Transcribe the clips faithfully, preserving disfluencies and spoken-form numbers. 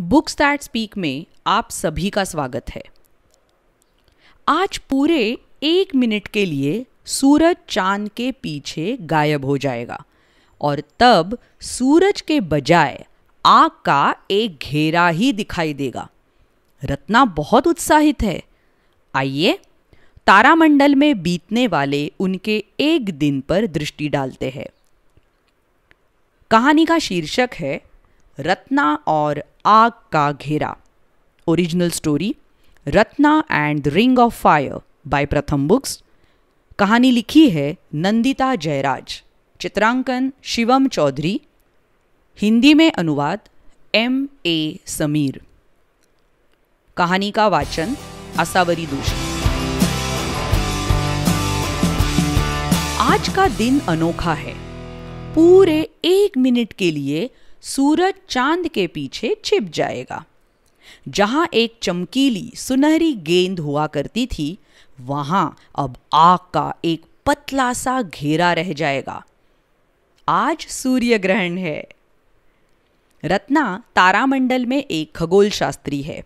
Books that speak में आप सभी का स्वागत है। आज पूरे एक मिनट के लिए सूरज चांद के पीछे गायब हो जाएगा और तब सूरज के बजाय आग का एक घेरा ही दिखाई देगा। रत्ना बहुत उत्साहित है। आइए तारामंडल में बीतने वाले उनके एक दिन पर दृष्टि डालते हैं। कहानी का शीर्षक है रत्ना और आग का घेरा। Original story Ratna and the ring of fire by Pratham books. कहानी लिखी है नंदिता जयराज, चित्रांकन शिवम चौधरी, हिंदी में अनुवाद एम ए समीर। कहानी का वाचन असावरी दोशी। आज का दिन अनोखा है। पूरे एक मिनट के लिए सूरज चांद के पीछे छिप जाएगा। जहां एक चमकीली सुनहरी गेंद हुआ करती थी, वहां अब आग का एक पतला सा घेरा रह जाएगा। आज सूर्य ग्रहण है। रत्ना तारामंडल में एक खगोल शास्त्री है।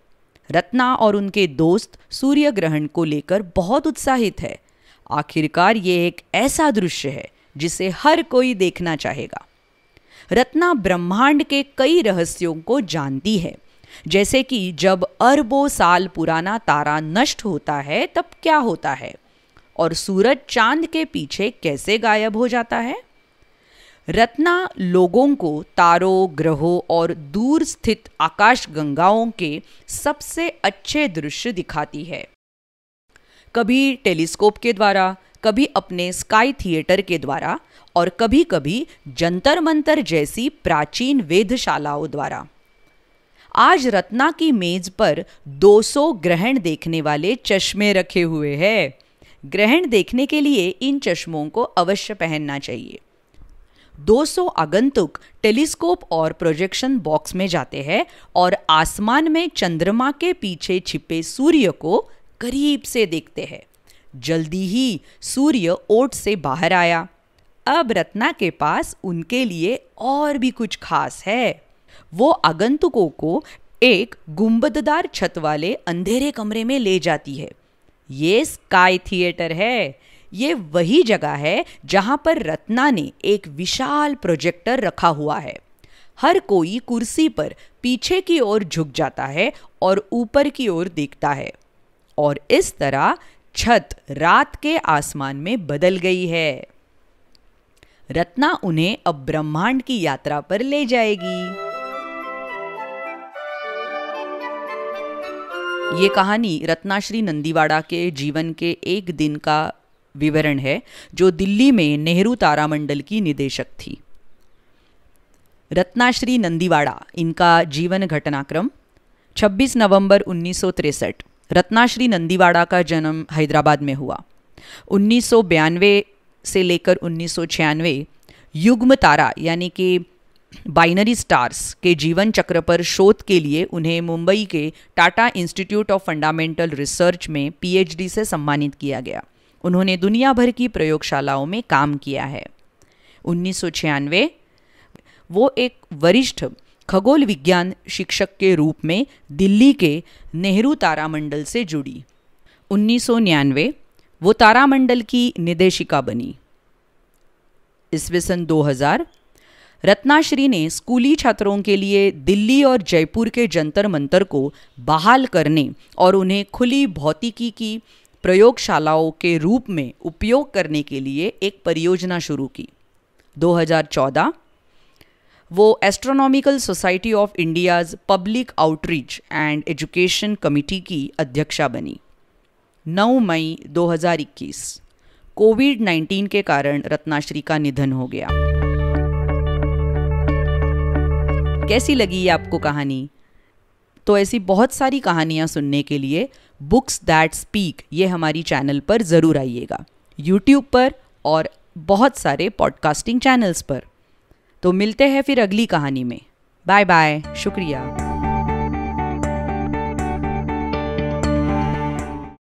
रत्ना और उनके दोस्त सूर्य ग्रहण को लेकर बहुत उत्साहित है। आखिरकार ये एक ऐसा दृश्य है जिसे हर कोई देखना चाहेगा। रत्ना ब्रह्मांड के कई रहस्यों को जानती है, जैसे कि जब अरबों साल पुराना तारा नष्ट होता है तब क्या होता है और सूरज चांद के पीछे कैसे गायब हो जाता है। रत्ना लोगों को तारों, ग्रहों और दूर स्थित आकाशगंगाओं के सबसे अच्छे दृश्य दिखाती है। कभी टेलीस्कोप के द्वारा, कभी अपने स्काई थिएटर के द्वारा और कभी कभी जंतर मंतर जैसी प्राचीन वेधशालाओं द्वारा। आज रत्ना की मेज पर दो सौ ग्रहण देखने वाले चश्मे रखे हुए हैं। ग्रहण देखने के लिए इन चश्मों को अवश्य पहनना चाहिए। दो सौ आगंतुक टेलीस्कोप और प्रोजेक्शन बॉक्स में जाते हैं और आसमान में चंद्रमा के पीछे छिपे सूर्य को करीब से देखते हैं। जल्दी ही सूर्य ओट से बाहर आया। अब रत्ना के पास उनके लिए और भी कुछ खास है। वो आगंतुकों को एक गुंबददार छत वाले अंधेरे कमरे में ले जाती है। ये स्काई थिएटर है। ये वही जगह है जहां पर रत्ना ने एक विशाल प्रोजेक्टर रखा हुआ है। हर कोई कुर्सी पर पीछे की ओर झुक जाता है और ऊपर की ओर देखता है और इस तरह छत रात के आसमान में बदल गई है। रत्ना उन्हें अब ब्रह्मांड की यात्रा पर ले जाएगी। ये कहानी रत्नाश्री नंदीवाड़ा के जीवन के एक दिन का विवरण है, जो दिल्ली में नेहरू तारामंडल की निदेशक थी। रत्नाश्री नंदीवाड़ा, इनका जीवन घटनाक्रम छब्बीस नवंबर उन्नीस सौ तिरसठ। रत्नाश्री नंदीवाड़ा का जन्म हैदराबाद में हुआ। उन्नीस सौ बयानवे से लेकर उन्नीस सौ छियानवे युग्म तारा यानी कि बाइनरी स्टार्स के जीवन चक्र पर शोध के लिए उन्हें मुंबई के Tata institute of fundamental research में पीएचडी से सम्मानित किया गया। उन्होंने दुनिया भर की प्रयोगशालाओं में काम किया है। उन्नीस सौ छियानवे वो एक वरिष्ठ खगोल विज्ञान शिक्षक के रूप में दिल्ली के नेहरू तारामंडल से जुड़ी। उन्नीस सौ निन्यानवे वो तारामंडल की निदेशिका बनी। ईस्वी सन दो हज़ार रत्नाश्री ने स्कूली छात्रों के लिए दिल्ली और जयपुर के जंतर मंतर को बहाल करने और उन्हें खुली भौतिकी की प्रयोगशालाओं के रूप में उपयोग करने के लिए एक परियोजना शुरू की। दो हज़ार चौदह वो astronomical society of India's public outreach and education committee की अध्यक्षा बनी। नौ मई दो हज़ार इक्कीस कोविड नाइन्टीन के कारण रत्नाश्री का निधन हो गया। कैसी लगी ये आपको कहानी? तो ऐसी बहुत सारी कहानियाँ सुनने के लिए बुक्स दैट स्पीक ये हमारी चैनल पर ज़रूर आइएगा, यूट्यूब पर और बहुत सारे पॉडकास्टिंग चैनल्स पर। तो मिलते हैं फिर अगली कहानी में। बाय बाय, शुक्रिया।